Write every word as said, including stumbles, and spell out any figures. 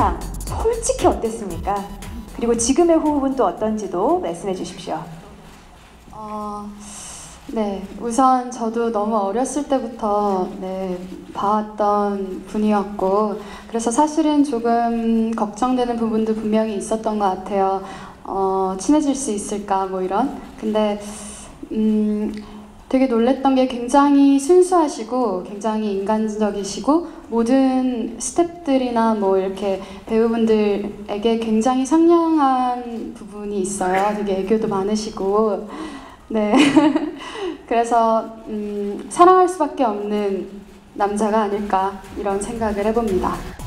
인상 솔직히 어땠습니까? 그리고 지금의 호흡은 또 어떤지도 말씀해 주십시오. 어, 네, 우선 저도 너무 어렸을 때부터 네, 봐왔던 분이었고, 그래서 사실은 조금 걱정되는 부분도 분명히 있었던 것 같아요. 어, 친해질 수 있을까 뭐 이런. 근데 음, 되게 놀랬던 게 굉장히 순수하시고 굉장히 인간적이시고 모든 스태프들이나 뭐 이렇게 배우분들에게 굉장히 상냥한 부분이 있어요. 되게 애교도 많으시고 네 그래서 음, 사랑할 수밖에 없는 남자가 아닐까 이런 생각을 해봅니다.